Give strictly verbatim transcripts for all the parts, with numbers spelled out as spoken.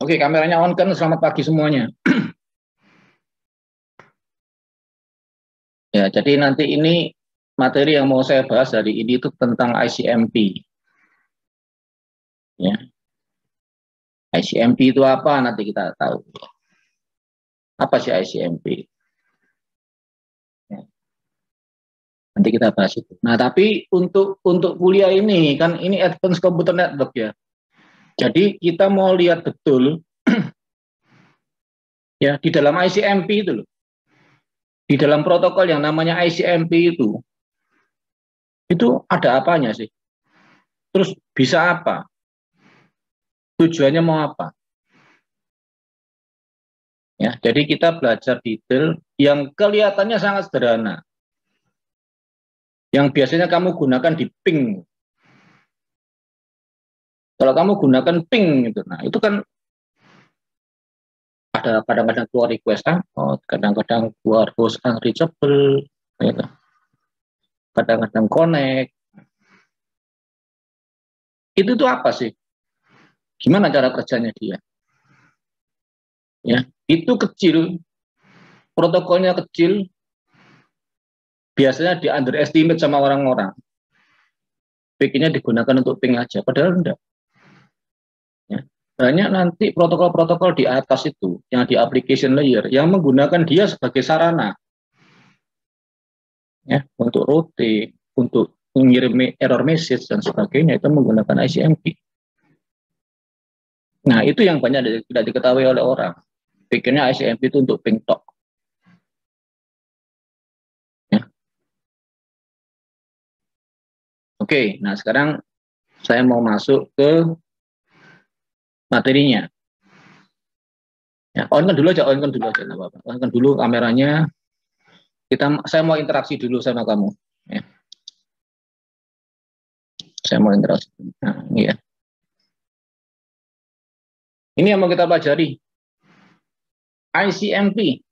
Oke, kameranya on kan, selamat pagi semuanya. Ya, jadi nanti ini materi yang mau saya bahas dari ini itu tentang I C M P. Ya. I C M P itu apa? Nanti kita tahu. Apa sih I C M P? Ya. Nanti kita bahas itu. Nah, tapi untuk untuk kuliah ini kan ini Advanced Computer Network ya. Jadi kita mau lihat betul ya di dalam I C M P itu loh. Di dalam protokol yang namanya I C M P itu itu ada apanya sih? Terus bisa apa? Tujuannya mau apa? Ya, jadi kita belajar detail yang kelihatannya sangat sederhana. Yang biasanya kamu gunakan di ping. Kalau kamu gunakan ping gitu, nah itu kan ada kadang-kadang keluar request out, kadang-kadang keluar host unreachable, gitu. Kadang-kadang connect. Itu tuh apa sih? Gimana cara kerjanya dia? Ya, itu kecil, protokolnya kecil, biasanya di underestimate sama orang-orang. Pikirnya digunakan untuk ping aja, padahal enggak. Banyak nanti protokol-protokol di atas itu, yang di application layer, yang menggunakan dia sebagai sarana. Ya, untuk route, untuk mengirim error message, dan sebagainya, itu menggunakan I C M P. Nah, itu yang banyak tidak diketahui oleh orang. Pikirnya I C M P itu untuk ping tok. Ya. Oke, nah sekarang saya mau masuk ke materinya. Ya, on-kan dulu aja, on-kan dulu aja, enggak apa-apa. On-kan dulu kameranya. Kita, saya mau interaksi dulu sama kamu. Ya. Saya mau interaksi. Nah, ini ya. Ini yang mau kita pelajari. I C M P.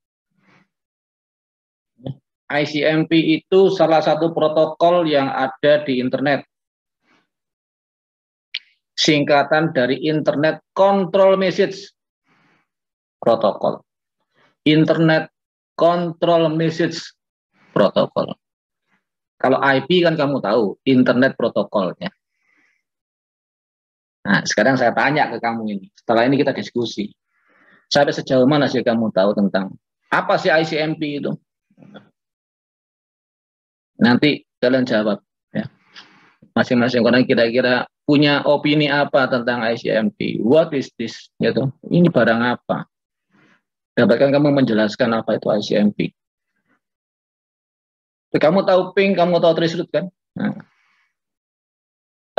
I C M P itu salah satu protokol yang ada di internet. Singkatan dari Internet Control Message Protocol. Internet Control Message Protocol. Kalau I P kan kamu tahu, internet protokolnya. Nah, sekarang saya tanya ke kamu ini. Setelah ini kita diskusi. Sampai sejauh mana sih kamu tahu tentang apa sih I C M P itu? Nanti kalian jawab ya. Masing-masing orang kira-kira punya opini apa tentang I C M P? What is this? Gitu. Ini barang apa? Dapatkan kamu menjelaskan apa itu I C M P. Kamu tahu ping, kamu tahu Traceroute kan? Nah.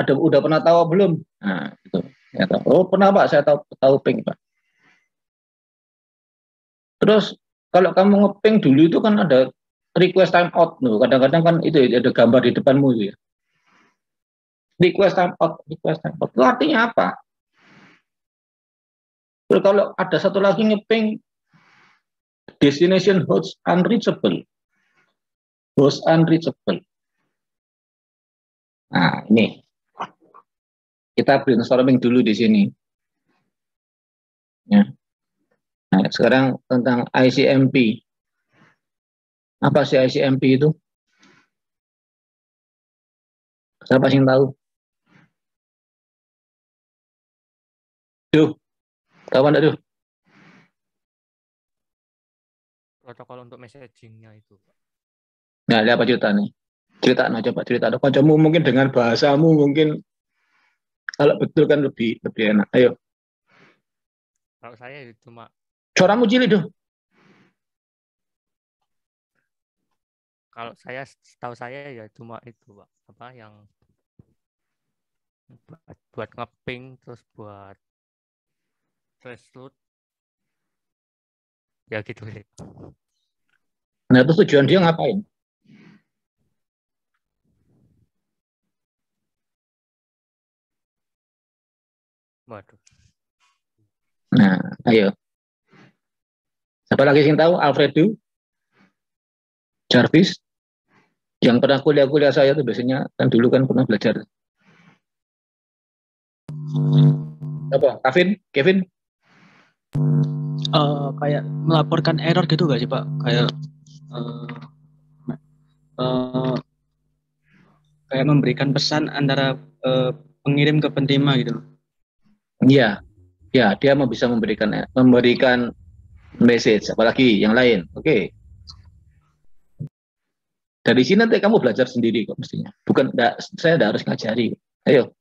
Ada udah pernah tahu belum? Nah, gitu. Ya, tahu. Oh pernah Pak, saya tahu tahu ping Pak. Terus kalau kamu ngeping dulu itu kan ada request timeout loh. Kadang-kadang kan itu ada gambar di depanmu itu ya. Request timeout, request timeout. Itu artinya apa? Terus kalau ada satu lagi ngeping destination host unreachable, host unreachable. Nah ini kita brainstorming dulu di sini. Ya. Nah sekarang tentang I C M P. Apa sih I C M P itu? Siapa sih yang tahu? Duh, kawan aduh. Protokol untuk messagingnya itu. Nah, ada apa cerita nih? Cerita, nah coba cerita. Kancamu mungkin dengan bahasamu mungkin kalau betul kan lebih lebih enak. Ayo. Kalau saya cuma. Suaramu cilik duh. Kalau saya tahu saya ya cuma itu Pak, apa yang buat, buat ngeping terus buat Traceroute ya gitu sih. Nah terus tujuan dia ngapain? Waduh. Nah ayo siapa lagi yang tahu? Alfredo, Jarvis yang pernah kuliah-kuliah saya tuh biasanya kan dulu kan pernah belajar. Apa? Kevin? Kevin? uh, kayak melaporkan error gitu nggak sih Pak? Kayak uh, uh, kayak memberikan pesan antara uh, pengirim ke penerima gitu? Iya, ya dia mau bisa memberikan memberikan message, apalagi yang lain. Oke. Okay. Dari sini nanti kamu belajar sendiri kok mestinya. Bukan, enggak, saya enggak harus ngajari. Ayo.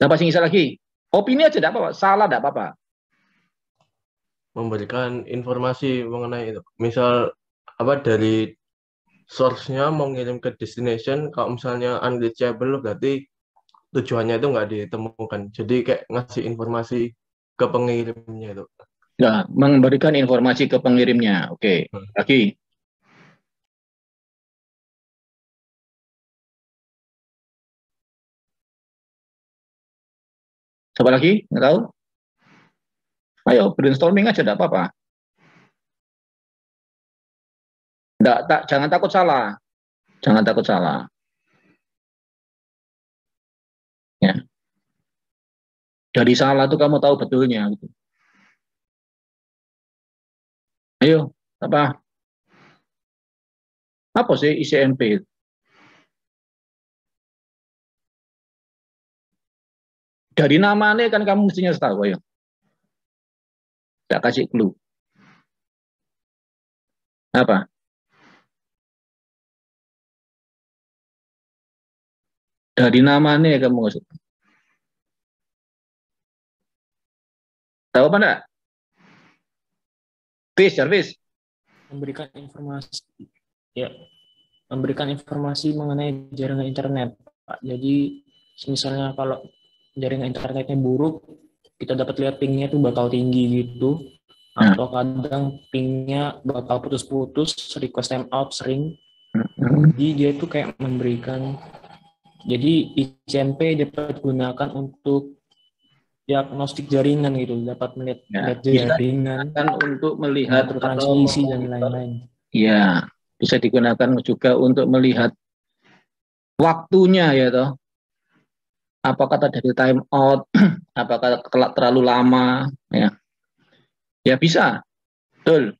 Sampai sini lagi. Opini aja enggak apa-apa, salah enggak apa-apa. Memberikan informasi mengenai itu. Misal apa dari source-nya mau ngirim ke destination, kalau misalnya unreachable berarti tujuannya itu enggak ditemukan. Jadi kayak ngasih informasi ke pengirimnya itu. Nah, memberikan informasi ke pengirimnya. Oke. Okay. Lagi. Coba lagi, nggak tahu? Ayo, brainstorming aja, nggak apa-apa. Nggak, tak, jangan takut salah. Jangan takut salah. Ya. Dari salah tuh kamu tahu betulnya. Gitu. Ayo, apa? Apa sih I C M P itu? Dari namanya kan kamu mestinya tahu, ayo. Tidak kasih clue. Apa? Dari namanya kamu ngasih. Tahu apa enggak? Fis, Jarvis. Memberikan informasi. Ya. Memberikan informasi mengenai jaringan internet, Pak. Jadi, misalnya kalau jaringan internetnya buruk, kita dapat lihat pingnya tuh bakal tinggi gitu, hmm. atau kadang pingnya bakal putus-putus, request time out sering. Hmm. Jadi dia tuh kayak memberikan, jadi I C M P dapat gunakan untuk diagnostik jaringan gitu, dapat melihat ya, jaringan kan untuk melihat transmisi dan lain-lain. Iya, bisa digunakan juga untuk melihat waktunya ya toh. Apakah dari time out, apakah terlalu lama, ya, ya bisa, betul.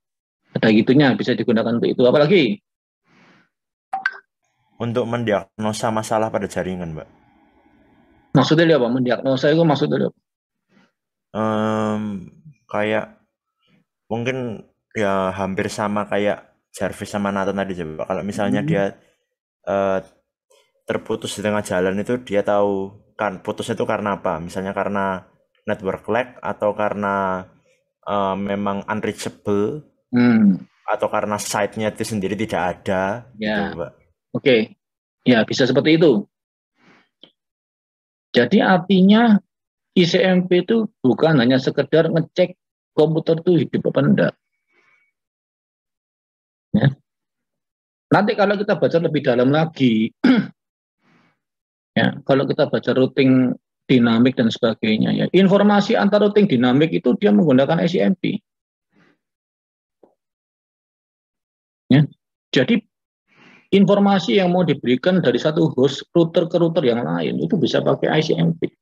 Ada gitunya bisa digunakan untuk itu. Apalagi untuk mendiagnosa masalah pada jaringan, Mbak. Maksudnya apa? Mendiagnosa itu maksudnya apa? Um, kayak mungkin ya hampir sama kayak Jarvis sama Nathan tadi, coba. Kalau misalnya hmm. dia uh, terputus di tengah jalan itu dia tahu. Putus itu karena apa? Misalnya karena network lag atau karena uh, memang unreachable hmm. atau karena site-nya itu sendiri tidak ada. Ya. Gitu, Pak. Oke, okay. Ya bisa seperti itu. Jadi artinya I C M P itu bukan hanya sekedar ngecek komputer itu hidup apa enggak. Ya. Nanti kalau kita baca lebih dalam lagi. Ya, kalau kita baca routing dinamik dan sebagainya, ya informasi antar routing dinamik itu dia menggunakan I C M P. Ya, jadi informasi yang mau diberikan dari satu host router ke router yang lain itu bisa pakai I C M P.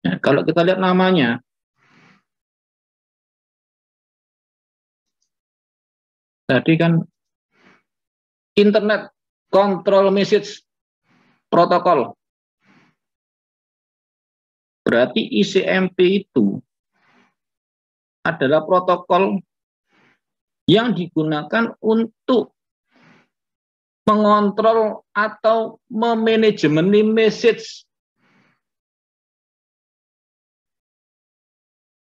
Ya, kalau kita lihat namanya, tadi kan. Internet Control Message Protocol. Berarti I C M P itu adalah protokol yang digunakan untuk mengontrol atau memanajemeni message.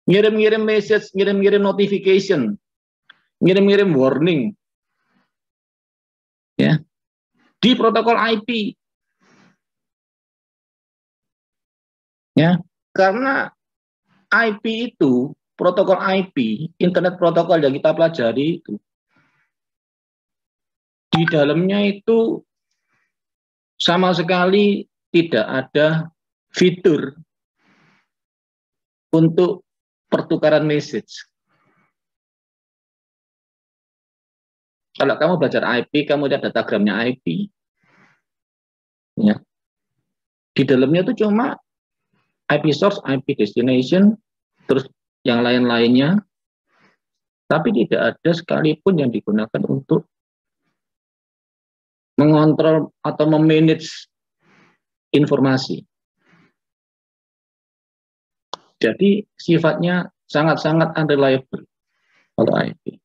Ngirim-ngirim message, ngirim-ngirim notification, ngirim-ngirim warning. Ya. Di protokol I P, ya, karena I P itu protokol I P, internet protokol yang kita pelajari itu di dalamnya itu sama sekali tidak ada fitur untuk pertukaran message. Kalau kamu belajar I P, kamu lihat datagramnya I P. Ya. Di di dalamnya itu cuma I P source, I P destination, terus yang lain-lainnya, tapi tidak ada sekalipun yang digunakan untuk mengontrol atau memanage informasi. Jadi sifatnya sangat-sangat unreliable kalau I P.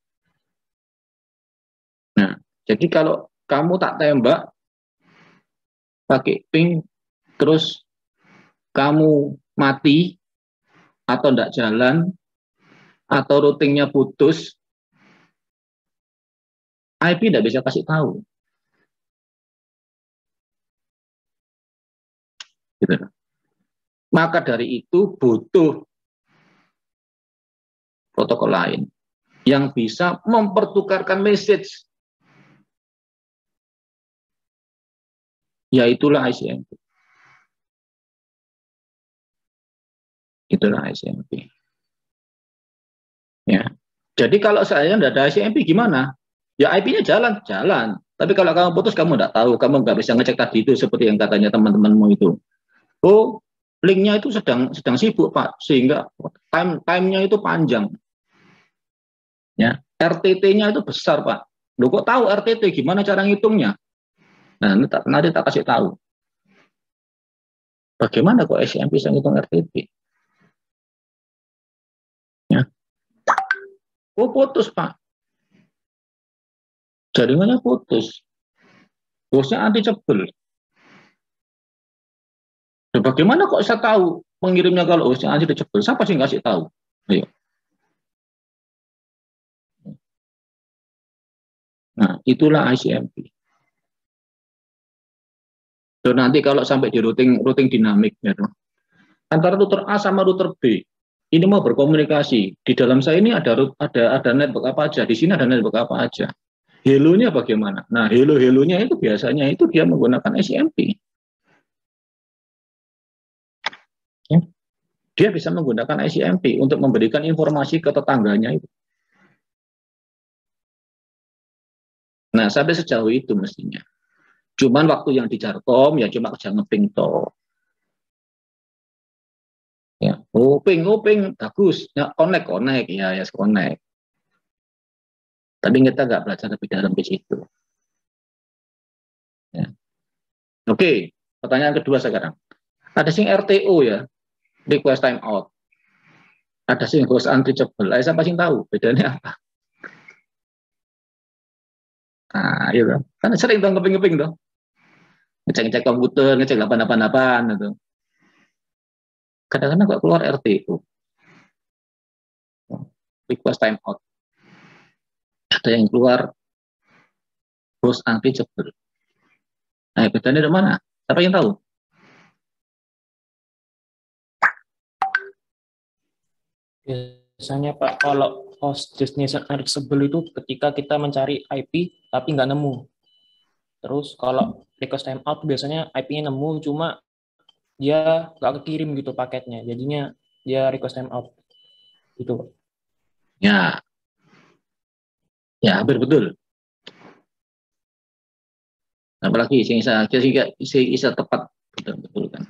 Nah, jadi kalau kamu tak tembak pakai ping, terus kamu mati atau tidak jalan atau routingnya putus, I P tidak bisa kasih tahu. Gitu. Maka dari itu butuh protokol lain yang bisa mempertukarkan message, yaitulah I C M P. Itulah I C M P. Ya. Jadi kalau saya tidak ada I C M P gimana? Ya I P-nya jalan, jalan. Tapi kalau kamu putus, kamu tidak tahu, kamu nggak bisa ngecek tadi itu seperti yang katanya teman-temanmu itu. Oh, linknya itu sedang sedang sibuk Pak, sehingga time time-nya itu panjang. Ya, R T T-nya itu besar Pak. Loh kok tahu R T T? Gimana cara ngitungnya? Nah, nanti tak kasih tahu. Bagaimana kok I C M P bisa ngitung R T T? Ya. Oh, putus Pak. Jaringannya putus. Bosnya anti cebel. Nah, bagaimana kok saya tahu pengirimnya kalau bosnya anti cebel? Siapa sih ngasih tahu? Ayo. Nah, itulah I C M P. So, nanti kalau sampai di routing routing dinamik ya, antara router A sama router B ini mau berkomunikasi, di dalam saya ini ada root, ada ada network apa aja, di sini ada network apa aja, halo-nya bagaimana. Nah, halo-halonya itu biasanya itu dia menggunakan I C M P ya. Dia bisa menggunakan I C M P untuk memberikan informasi ke tetangganya itu. Nah, sampai sejauh itu mestinya. Cuman waktu yang di Jarkom ya cuma kerja ngeping toh. Ya, oh ping, oh ping, bagus. Ya, connect, connect, ya, ya, connect. Tapi kita nggak belajar lebih dalam di situ. Ya. Oke, pertanyaan kedua sekarang. Ada sing R T O ya, request time out. Ada sing host unreachable. Saya siapa sing tahu bedanya apa? Nah, iya kan? Kan sering dong ngeping-ngeping dong. Ngecek-ngecek komputer, ngecek delapan delapan delapan itu. Kadang-kadang kok keluar R T O. Request time out. Ada yang keluar host unreachable. Nah, bedanya dari mana? Siapa yang tahu? Biasanya Pak, kalau host destination unreachable itu ketika kita mencari I P tapi nggak nemu. Terus kalau request timeout biasanya I P-nya nemu, cuma dia nggak kekirim gitu paketnya, jadinya dia request timeout gitu. Ya, ya hampir betul. Apalagi sih bisa, sih bisa tepat betul betul kan.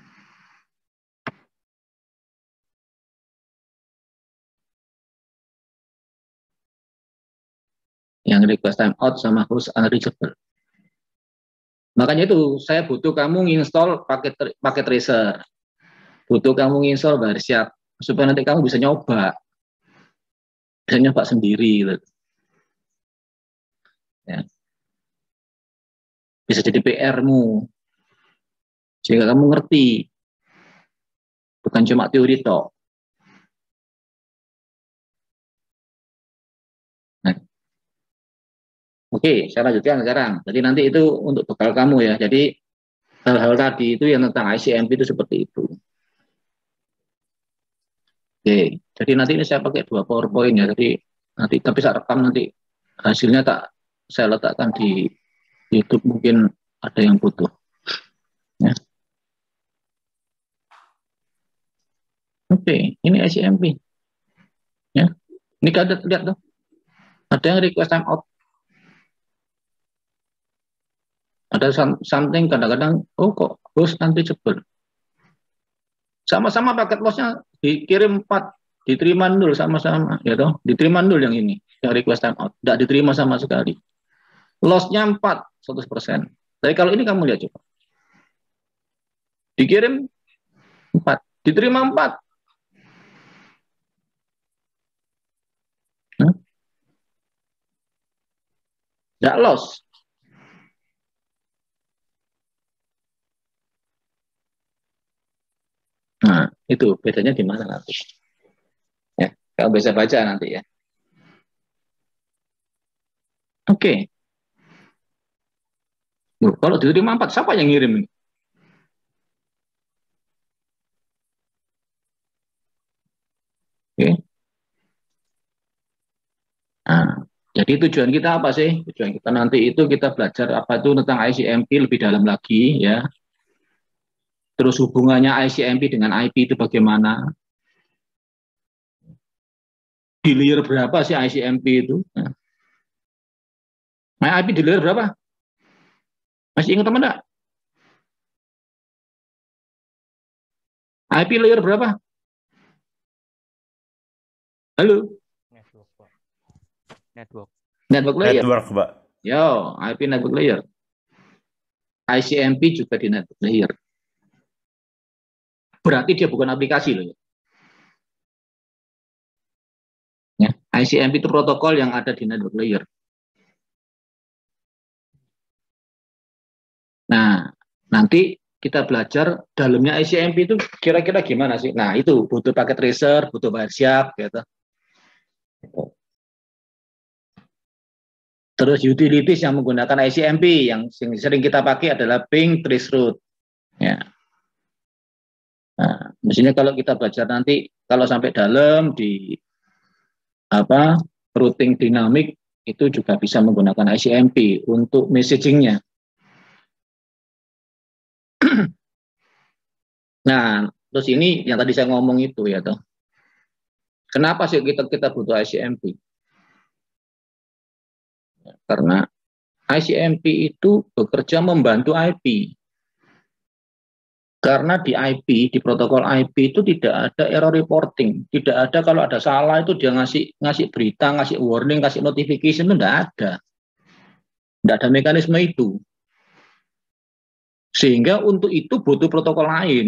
Yang request time out sama host unreachable. Makanya itu saya butuh kamu install paket paket tracer, butuh kamu install Wireshark supaya nanti kamu bisa nyoba, bisa nyoba sendiri, gitu. Ya. Bisa jadi P R-mu, sehingga kamu ngerti, bukan cuma teori toh. Oke, saya lanjutkan sekarang. Jadi nanti itu untuk bekal kamu ya. Jadi hal-hal tadi itu yang tentang I C M P itu seperti itu. Oke, jadi nanti ini saya pakai dua PowerPoint ya. Jadi nanti tapi saya rekam nanti hasilnya tak saya letakkan di YouTube, mungkin ada yang butuh. Ya. Oke, ini I C M P. Ya, ini ada lihat tuh. Ada yang request time out. Ada something kadang-kadang, oh kok host unreachable. sama-sama paket loss-nya dikirim empat, diterima nol sama-sama, ya toh, diterima nol yang ini, yang request timeout, tidak diterima sama sekali. Loss-nya empat, seratus persen. Tapi kalau ini kamu lihat coba. Dikirim empat, diterima empat. Tidak loss. Nah, itu bedanya di mana nanti. Ya, kalau bisa baca nanti ya. Oke. Loh, kalau diterima empat, siapa yang ngirim ini? Oke. Nah. Jadi tujuan kita apa sih? Tujuan kita nanti itu kita belajar apa itu tentang I C M P lebih dalam lagi ya. Terus hubungannya I C M P dengan I P itu bagaimana? Di layer berapa sih I C M P itu? Nah, I P di layer berapa? Masih ingat teman enggak? I P layer berapa? Halo? Network. Network layer. Network, Pak. Yo, I P network layer. I C M P juga di network layer. Berarti dia bukan aplikasi loh ya. Ya, I C M P itu protokol yang ada di network layer. Nah, nanti kita belajar dalamnya I C M P itu kira-kira gimana sih? Nah, itu butuh packet tracer, butuh Wireshark gitu. Terus utilities yang menggunakan I C M P yang sering kita pakai adalah PING, Traceroute. Ya. Nah, mestinya kalau kita belajar nanti kalau sampai dalam di apa routing dinamik itu juga bisa menggunakan I C M P untuk messagingnya. Nah, terus ini yang tadi saya ngomong itu ya toh. Kenapa sih kita kita butuh I C M P? Karena I C M P itu bekerja membantu I P. Karena di I P, di protokol I P itu tidak ada error reporting. Tidak ada kalau ada salah itu dia ngasih ngasih berita, ngasih warning, ngasih notification, itu tidak ada. Tidak ada mekanisme itu. Sehingga untuk itu butuh protokol lain,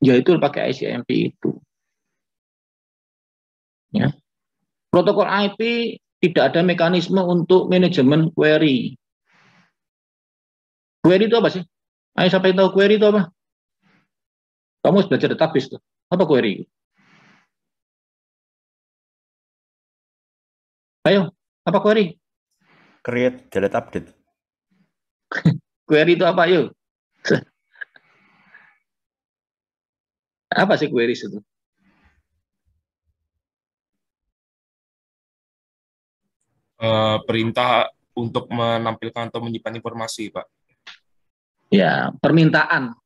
yaitu pakai I C M P itu. Ya. Protokol I P tidak ada mekanisme untuk manajemen query. Query itu apa sih? Ayo sampai tahu query itu apa? Kamu harus belajar database tuh. Apa query? Ayo, apa query? Create delete update. Query itu apa, yuk? Apa sih query itu? Uh, perintah untuk menampilkan atau menyimpan informasi, Pak. Ya, permintaan.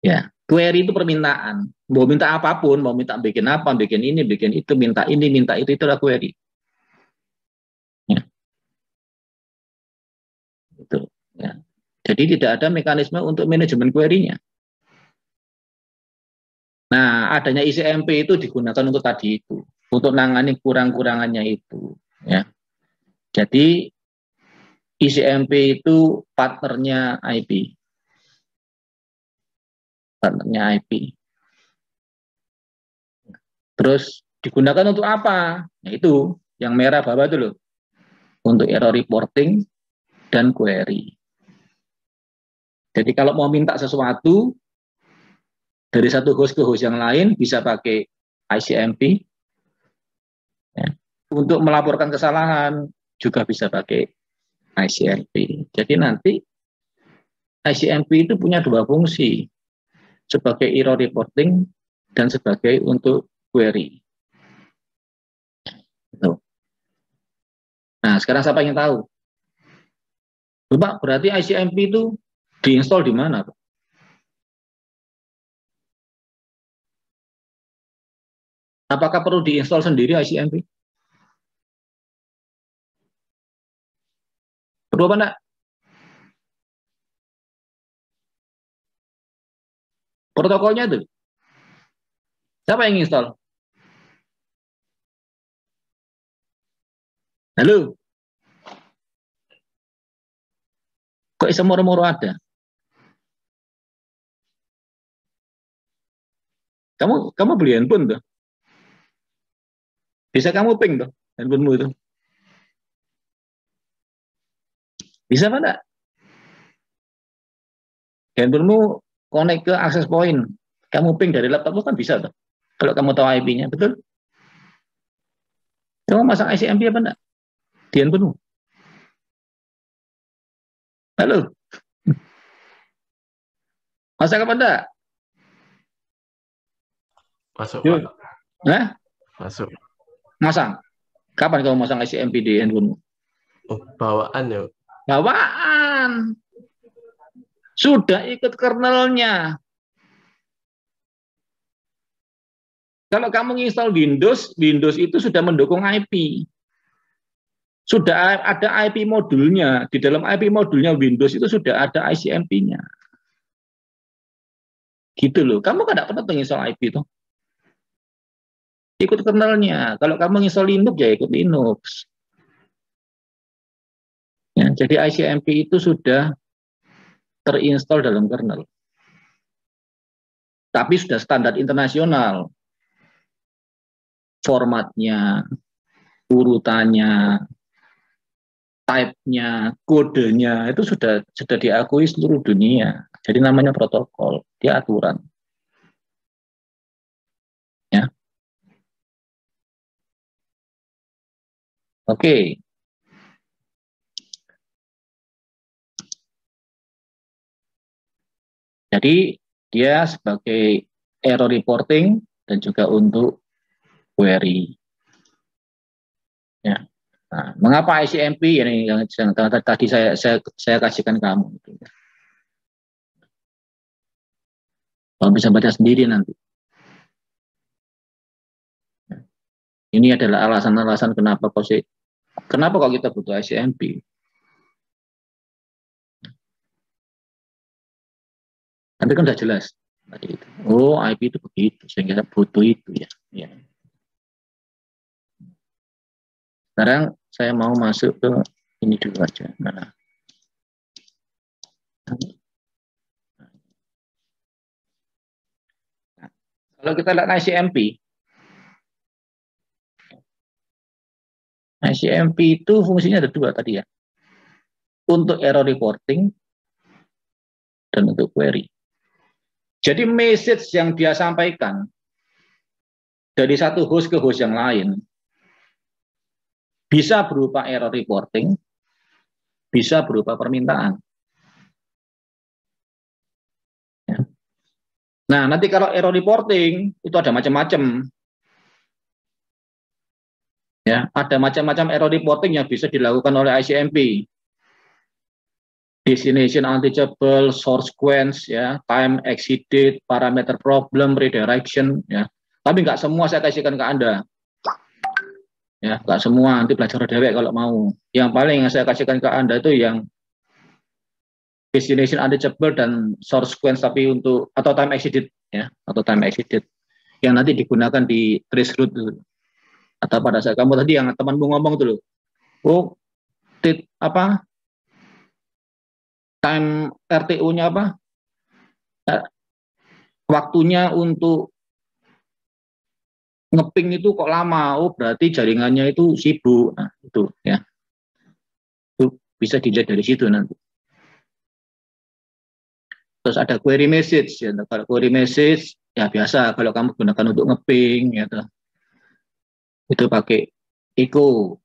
Ya, query itu permintaan. Mau minta apapun, mau minta bikin apa, bikin ini, bikin itu, minta ini, minta itu, itu adalah query. Ya. Itu. Ya. Jadi tidak ada mekanisme untuk manajemen query-nya. Nah, adanya I C M P itu digunakan untuk tadi itu. Untuk nangani kurang-kurangannya itu, ya. Jadi I C M P itu partnernya I P, partnernya I P. Terus digunakan untuk apa? Nah, itu yang merah bawah itu loh, untuk error reporting dan query. Jadi kalau mau minta sesuatu dari satu host ke host yang lain bisa pakai I C M P. Ya. Untuk melaporkan kesalahan juga bisa pakai I C M P. Jadi nanti I C M P itu punya dua fungsi, sebagai error reporting dan sebagai untuk query. Nah, sekarang siapa yang tahu? Pak, berarti I C M P itu diinstal di mana, Pak? Apakah perlu diinstal sendiri I C M P? Perlu apa enggak? protokolnya tuh. Siapa yang install? Halo? Kok bisa moro-moro ada? Kamu kamu beli handphone tuh. Bisa kamu ping tuh handphonemu itu. Bisa apa enggak? Handphonemu connect ke akses point. Kamu ping dari laptopmu kan bisa tuh. Kalau kamu tahu I P-nya, betul? Kamu masang I C M P apa enggak? Di handphonemu. Halo? Masang apa enggak? Masuk, Pak. Nah? Masuk. Masang. Kapan kamu masang I C M P di handphonemu? Oh, bawaan ya. Bawaan. Sudah ikut kernelnya. Kalau kamu install Windows, Windows itu sudah mendukung I P. Sudah ada I P modulnya. Di dalam I P modulnya Windows itu sudah ada I C M P-nya. Gitu loh. Kamu kan tidak pernah install I P tuh. Ikut kernelnya. Kalau kamu install Linux ya ikut Linux. Ya, jadi I C M P itu sudah terinstall dalam kernel. Tapi sudah standar internasional. Formatnya, urutannya, type-nya, kodenya itu sudah sudah diakui seluruh dunia. Jadi namanya protokol, dia aturan. Ya. Oke. Okay. Jadi dia sebagai error reporting dan juga untuk query. Ya. Nah, mengapa I C M P ini yang tadi saya saya, saya kasihkan kamu? Kamu bisa baca sendiri nanti. Ini adalah alasan-alasan kenapa posisi. Kenapa kalau kita butuh I C M P? Tapi kan udah jelas. Oh, I P itu begitu, sehingga kita butuh itu ya. Ya. Sekarang saya mau masuk ke ini dulu aja. Mana? Nah, kalau kita lihat I C M P, I C M P itu fungsinya ada dua tadi ya, untuk error reporting dan untuk query. Jadi message yang dia sampaikan dari satu host ke host yang lain bisa berupa error reporting, bisa berupa permintaan. Ya. Nah, nanti kalau error reporting itu ada macam-macam. Ya, ada macam-macam error reporting yang bisa dilakukan oleh I C M P. Destination untouchable, source quench, ya, time exceeded, parameter problem, redirection, ya. Tapi nggak semua saya kasihkan ke Anda. Ya, nggak semua, nanti belajar dewek kalau mau. Yang paling yang saya kasihkan ke Anda itu yang destination untouchable dan source quench, tapi untuk atau time exceeded, ya, atau time exceeded yang nanti digunakan di Traceroute. Atau pada saat kamu tadi yang temanmu ngomong tuh loh, oh, tit, apa, time R T O-nya apa, eh, waktunya untuk ngeping itu kok lama, oh berarti jaringannya itu sibuk, nah itu ya, itu bisa dilihat dari situ nanti. Terus ada query message, ya, kalau query message ya biasa kalau kamu gunakan untuk ngeping, ya tuh. Itu pakai echo,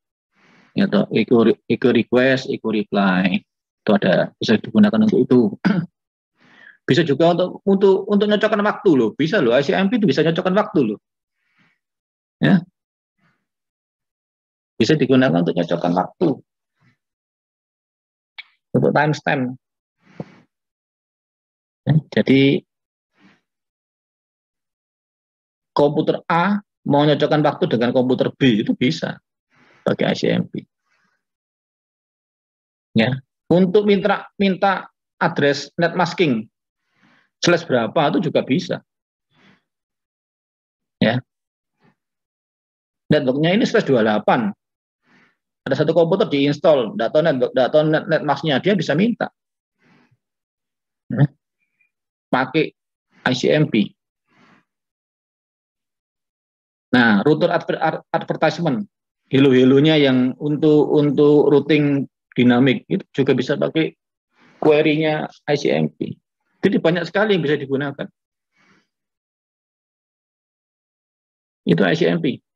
ya toh, echo, echo request, echo reply, itu ada bisa digunakan untuk itu. Bisa juga untuk untuk untuk nyocokkan waktu loh, bisa loh, I C M P itu bisa nyocokkan waktu loh, ya, bisa digunakan untuk nyocokkan waktu, untuk timestamp. Jadi komputer A mau nyocokkan waktu dengan komputer B itu bisa pakai I C M P. Ya, untuk minta minta address net masking slash berapa itu juga bisa. Ya. Networknya ini slash dua puluh delapan. Ada satu komputer diinstal, data network, data net, net masknya dia bisa minta. Nah, pakai I C M P. Nah, router advertisement, helu-helunya yang untuk untuk routing dinamik itu juga bisa pakai query-nya I C M P. Jadi banyak sekali yang bisa digunakan. Itu I C M P.